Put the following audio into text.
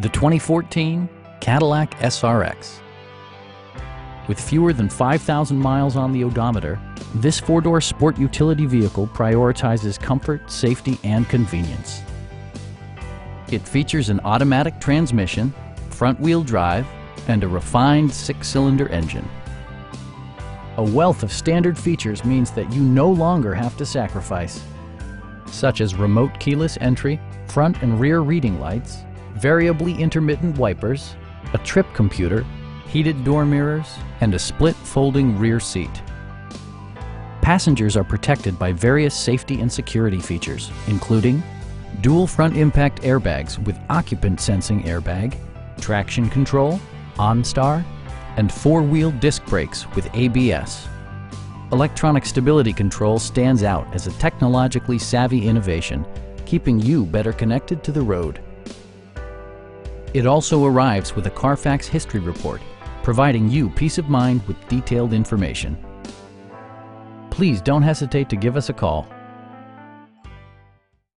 The 2014 Cadillac SRX. With fewer than 5,000 miles on the odometer, this four-door sport utility vehicle prioritizes comfort, safety, and convenience. It features an automatic transmission, front-wheel drive, and a refined six-cylinder engine. A wealth of standard features means that you no longer have to sacrifice, such as remote keyless entry, front and rear reading lights, variably intermittent wipers, a trip computer, heated door mirrors, and a split folding rear seat. Passengers are protected by various safety and security features, including dual front impact airbags with occupant sensing airbag, traction control, OnStar, and four-wheel disc brakes with ABS. Electronic stability control stands out as a technologically savvy innovation, keeping you better connected to the road. It also arrives with a Carfax history report, providing you peace of mind with detailed information. Please don't hesitate to give us a call.